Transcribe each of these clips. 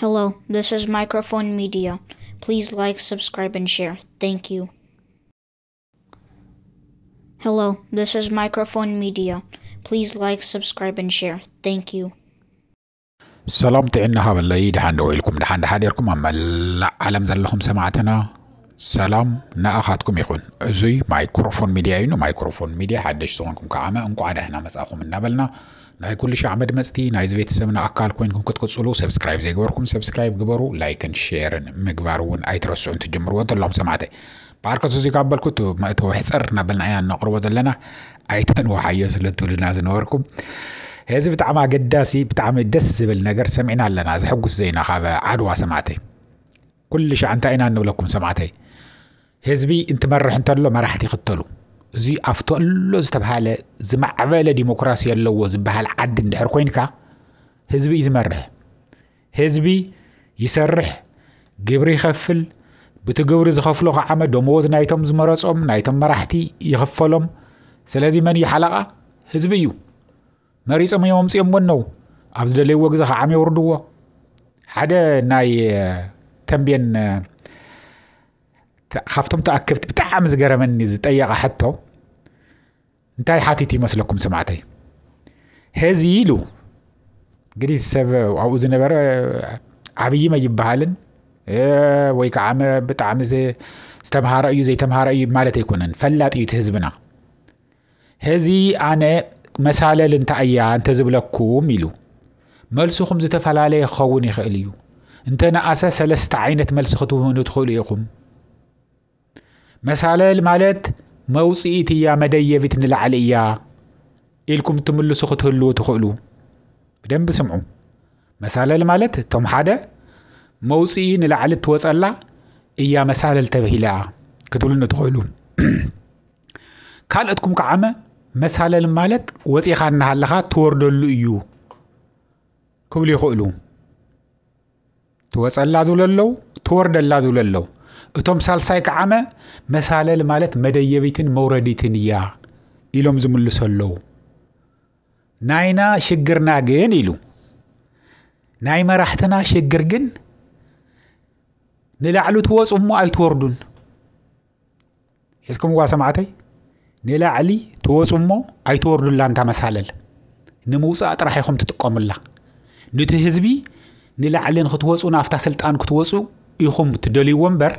Hello, this is Microphone Media. Please like, subscribe, and share. Thank you. Hello, this is Microphone Media. Please like, subscribe, and share. Thank you. سلام تقلنا والله ده حندويلكم ده حند حديركم أما لا علم زلهم سمعتنا سلام نأخذكم يخون زي مايكروفون ميديا إنه مايكروفون ميديا حدش صونكم كعامة أنكم عدا هنا مسأخو من نبلنا ناي كل شيء عمد مستي نايز بيت سمنا أكالكم إنكم كتقولوا سبسكرايب زي جبركم سبسكرايب جبروا لايك إن شير مجبرون أي ترسو أنت جمروا اللهم سمعته بعرك زي قبل كتب ما تو حسرنا بلنا يعني نقربوا لنا أي تنو حياس لتولنا زنوركم هذا بتعمى قداسي بتعمى دس بالنجر سمعنا لنا زي حقوس زينا خاب عدوى سمعتي كل شيء عنتا إنا إنه لكم سمعتي هذبي أنت مرة أنت له ما راح تقتله زي أفتقله زي تبهاله زي معبالة ديمقراطية اللي هو زي بهال عد الدهر كوينكا هذبي زي مرة هذبي يسرح جبري يخفل بتجبر زي خفله عمى دموز نايتم زي مراسهم نايتم ما راحتي يخفلهم سلازي مني حلقة هذبيو مريس أمي ومسي أمونو أبز دلي وقز عامي وردوا حدا ناي تنبين خفتم تأكبت بتعم زجر مني زتأيق حتى انتاي حاتيتي مسلكم سمعتي هذي يلو قدي السبا وعوز نبر عبي ما يبهالن ويك عام بتعم زي استمهار أيو زي تمهار أيو مالتي كونن فلات أيو تهزبنا هذي أنا مسألة لنتأيّع أنت زبلكم يلو ملسخم زتفعل عليه خوني خاليو أنت أنا أساسا لستعينة ملسخته ندخل إيقم مسألة المالات موسيقتي يا مديّة بتن العليا إلكم تملو سخته اللو تخلو بدن بسمعو مسألة المالات تم حدا موسيقين العلي توسألا إيا مسألة التبهيلا كتولو ندخلو كالتكم كعامة مسألة المالت وزي خانها اللخا توردو اللو كولي خؤلو توسأل لازو للو توردو لازو للو اتوم سالساي كعامة مسألة المالت مديبيتن مورديتن يا إلوم زملو سلو ناينا شقرنا جين إلو نايما رحتنا شقر جن نلعلو تواس أمو أي توردون يسكم واسمعتي نلا علي توصمو أي توردو لانتا مسالل نموسا أطرحيكم تتقوم الله نتهزبي نلا علي نخطوصو نافتا سلطان كتوصو يخم تدلي ومبر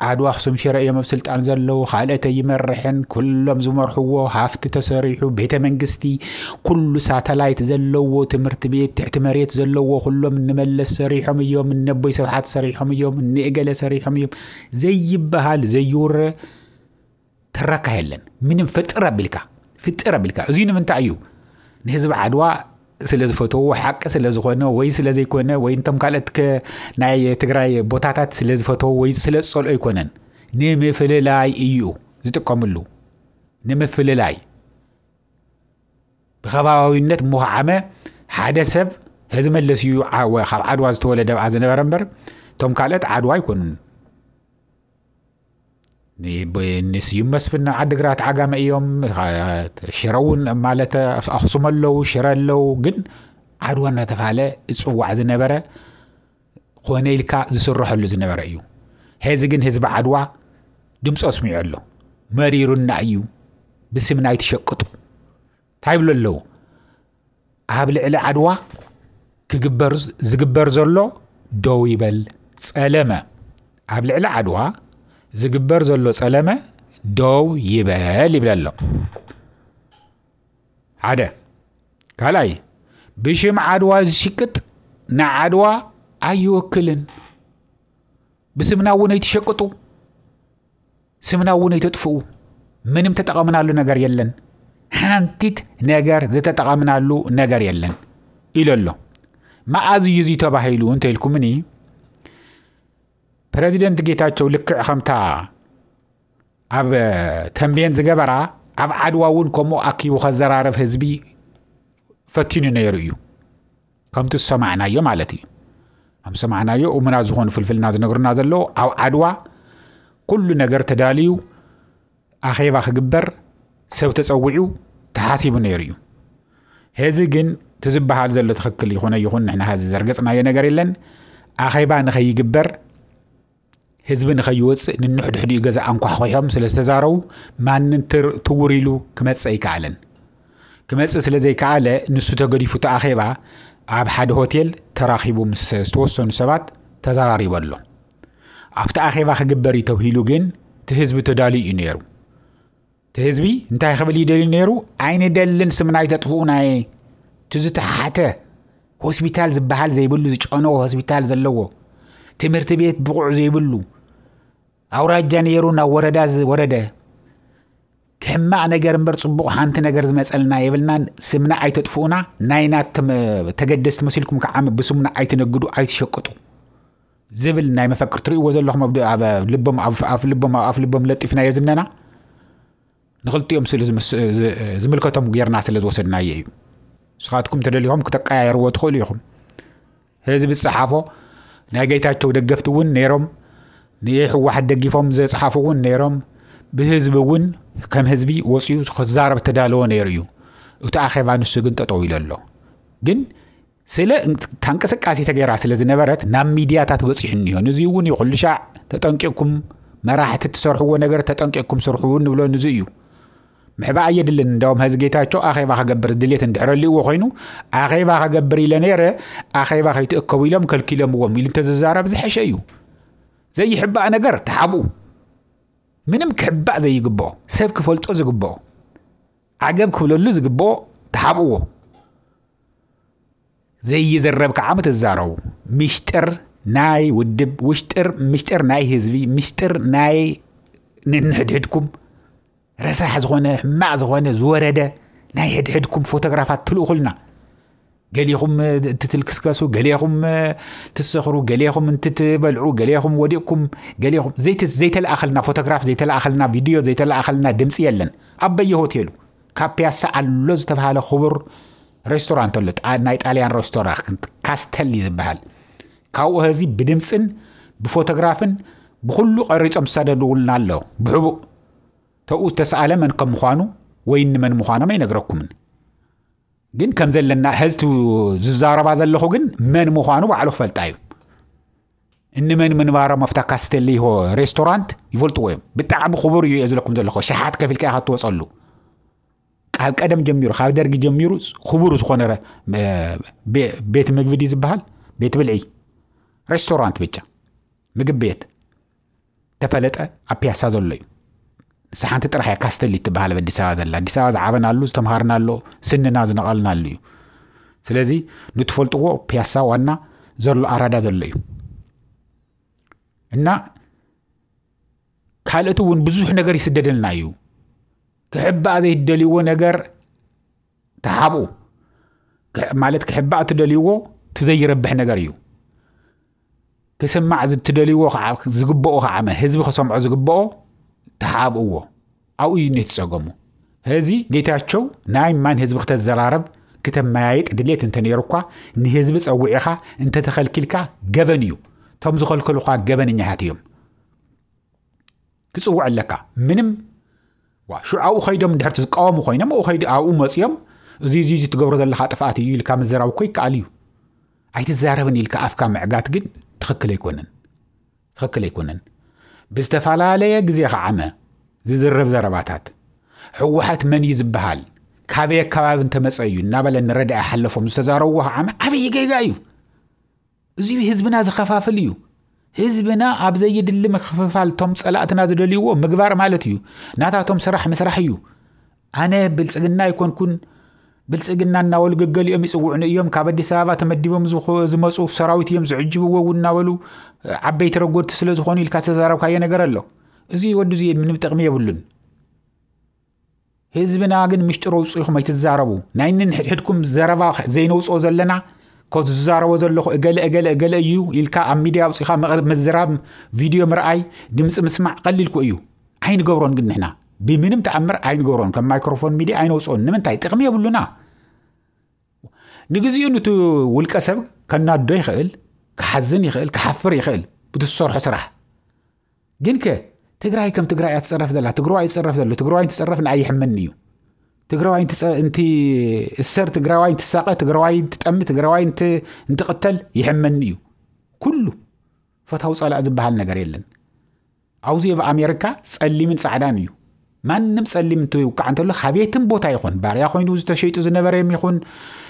عاد واحسم شرعي مبسلت أنزلوا خالته يمرحن كلهم زمرحوا حافت تسريحوا بيت منجستي كل ساتلايت زلوا تمرتبيت احتماريت زلوا كلهم نمل سريحهم يوم النبي سبحات سريحهم يوم النقل سريحهم يوم زي بهال زيور ترك هلن من فترة بالك زين من تعيو نهزب عدوا سلز فتو حق سلز خونه وي سلز يكونه وي انتم قالتك ناي تغراي بوتاتات سلز فتو وي سلز صلو يكونن نيم فللاي ايو زتقملو نيم فللاي بخباوينت محامه حادثب هز ملسيو عوا خاب عدوا زتولد از نبرمبر تم قالت عدوا يكون نس يمس فينا عدقرات عقام ايوم شرون مالتا اخصم له شرال له جن عدوانا تفعله اسعو عز النبرة قواني لكا زسرح له زي النبرة ايو هذا جن هزب عدوا دمس اسمع له مريرون ايو بس من اي تشقطو تايب له هابل على عدوا كجبرز زجبرز له دويبل سألمة هابل على عدوا زجبر زلو سلامة دو يبالي بلالو عدا كالاي بشم عدوى شكت نا عدوى ايو كلن بسمنا ونيت شكتو سمنا ونيت تطفو منم تتقامنا لو نجار يلن هانتيت نجار زي تتقامنا لو نجار يلن إلو ما ازي يزي تباهيلو انت الكمني ፕሬዚደንት ጌታቸው ልክ 50 አብ ተምቤን ዝገበራ አብ ዓድዋውን ኮሞ አኪው ኸዘራረፍ ህዝቢ ፈቲኑ ነይሩ እዩ ከምት ሰማዕናዮ ማለት እዩ አም ሰማዕናዮ ኡምና ዝሆን ፍልፍልና ዝነግርና ዘሎ አብ ዓድዋ ኩሉ ነገር ተዳልዩ አኺባ ኸግበር ሰብ ተጸውዑ ተሐሲቡ ነይሩ እዩ ሄዚ ግን ትዝባሃል ዘሎ ተኽክል ይኾነ ንሕና ሀዚ ዘርገጽናዮ ነገር የለን አኺባ ንኸይግበር حزب نخيوص ننحد حدي غزا انكو خويهم سلازتزارو مانن توريلو كمصاي كالن كمص سلازاي كاله نسو تغديفو تاخيبا اب حد هوتيل تراخيبو مس توسون سبات تزاراري بلو افتا اخيبا خغبري توهيلو جن تحزب تدالي ينيرو تحزبي انتي خبلي دالي نيرو عين دلن سمناي تطفوناي تزتحاته هوسبيتال زبحال زي بلو زچونو هوسبيتال زلوو تمرت بيت بقع زي بلو أوراجان يرونا ورداز وردة كم معنا جرم برصبوق حانتنا جرز مسألنا يبلنا سمنا عيت تفونا ناينا تجدست مسيلكم كعام بسمنا عيتنا جدو عيت شقطو زبل ناي ما فكر طريق وزل لهم مبدأ لبهم عف لبهم عف لبهم لطفنا يزننا نغلط يوم سيل زملكاتهم جيرنا سيل وصلنا يجيب ساعتكم تدليهم كتقاير وتخليهم هذا بالصحافة ناجيتاتو دقفتون نيرم نيح واحد دقيفهم زي صحافون نيرم بهزبون كم هزبي وصيو خزارب تدالو نيريو وتاخيبا نسو جن تطويلالو جن سلا تنقسقاسي تغيرا سلا زنبرت نا ميدياتات وصيحن يون نزيون يقلشع تطنقكم مراحت تسرحو نغير تطنقكم سرحو نبلو نزيو محبا ايدلن انداوم هزغيتاچو اخيبا خغبر دليت اندحرليو وخينو اخيبا خغبر يلنيره اخيبا خيتاكو يلم كلكيلم وميل تززارب زحشيو زي يحب انا غير تحبو منم كحبا زي يغبو سب كفلطو زغبو عجب كبللو زغبو تحبو زي يزربك عمت الزارو مشتر ناي ودب وشتر مشتر ناي هزبي مشتر ناي ننحدحدكم رساح زغونه حماع زغونه زورده ناي حدحدكم فوتوغرافات تلوخلنا قاليهم تتلكسكاسو قاليهم تسخرو قاليهم تتبلعو قاليهم وديكم قاليهم زيت الاخلنا فوتوغراف زيت الاخلنا فيديو زيت الاخلنا دمس يلن ابي هوتيلو كابياسا اللوز تبهاله خبر ريستورانت ولت ناي طاليان ريستورانت كاستل يزبحال كاو هزي بدمصن بفوتوغرافن بكل قريصم سادلولنا الله بحبو تؤ تساله من كم مخانو وين من مخانه ما ينغركم جن كم زلنا هزتو ززاربا زلخو جن من مخانو بعلو فلطايو ان من بارا مفتكاستلي هو ريستورانت يفولت ويم بتعب خبر يزلكم زلخو شحات كفيل كاي هتو صلو قال قدم جميرو خا درج جميرو خبرو زخنره بيت مغبدي زبحال بيت بلعي ريستورانت بيتا مغب بيت تفلطه ابياسا زللي سحانت ترحيا كاستلي تبهال بديس هذا الله ديس هذا عبنالو استمهرنالو سننا زنقلنالو سلازي نتفلطو بياسا وانا زرلو ارادا زللو ان كالتو ون بزوح نغير يسددلنايو كحبا زي دليو نغير تحابو مالت كحبا تدليو تزي ربح نغيريو تسمع زت دليو زغبؤ عام حزب خصمع زغبؤ تحابوا او ينتصقموا هذه جيتاچو ناي مان حزب خت الزرارب كتم مايت دليت انت نيركوا ان حزب صوعيخا انت تخلكلكا جبنيو تم زخلكلوا جبنني هاتيوم كصوع لك منم وشعو خيدم دحرت قاوم خوينم او خيد او مصيام زي تغبر زل خطفات يلكا مزراو كوي قاليو ايت الزرارب يلك افكا معغات جد تخكل يكونن بستفعلالي جزيخ عما زرب زرباتات حوحات من يزبهال كابي كباب انت مسعيو نابل ان ردع حلفو مستزاروه عما عفي جايو زي هزبنا زخفاف ليو هزبنا عب زي دل مخففال توم سألاتنا زدليو مقبار مالتيو ناتا توم سرح مسرحيو انا بلسقنا يكون بلسقنا ناول قلقل يوم يسوعنا يوم كابدي سابا تمديبهم زمصوف سراويت يوم زعجبوا وناولو عبيت رقود سلزخوني الكاسزارو كاينا قرالو ازي ودو زي من بتقمية بلن هزبنا اغن مشترو سيخم ايتزاربو ناين نحدكم زربا زينوس اوزلنا كوز زارو زلخو اجل اجل اجل ايو يلكا ام ميديا وصيخا مزراب فيديو مرعاي دمس مسمع قليلكو ايو عين غبرون كن نحنا بمنم تعمر عين غبرون كم مايكروفون ميديا عين وصون نمنتاي تقمي يبلونا نغزيو نتو ولكسب كنادو يخيل كحزن يخيل كحفر يخيل بتسرح سرح جنك تقراي كم تقراي تصرف دلا تقراي تصرف دلا تقراي تصرف نعي حمنيو تقراي انت السر تقراي تساقه تقراي تطم تقراي انت قتل يحمنيو كله فتاو صالع زبحال نغير يلن عاوزي بامريكا صلي من صعدانيو مانم صلي من تو يوقع انت له خبيتن بوتا يكون باريا خوينو زتشيطو زنبريم يكون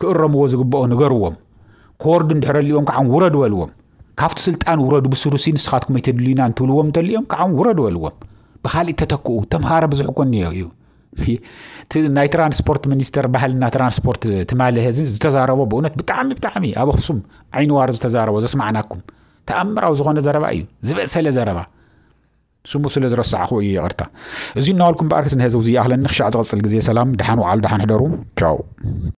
كأرم وزقبأ نجروهم كورد ندحر اليوم كعم ورد والوم كافت سلطان ورد بسروسين سخاتكم يتدلينا عن تلوم تليوم كعم ورد والوم بخالي تتكو تمهارة بزحكون يو ناي ترانسبورت منيستر بحالنا ترانسبورت تماله هزين تزاروا بونت بتعمي أبو خصوم عين وارز تزاروا زسمعناكم تأمر أو زغون زربا أيو زبق سهل زربا سمو سلز رسع خوي غرتا زين نالكم بأركسن هذا وزي أهلا نخشى عزغص الجزية سلام دحان وعال دحان حدروم تشاو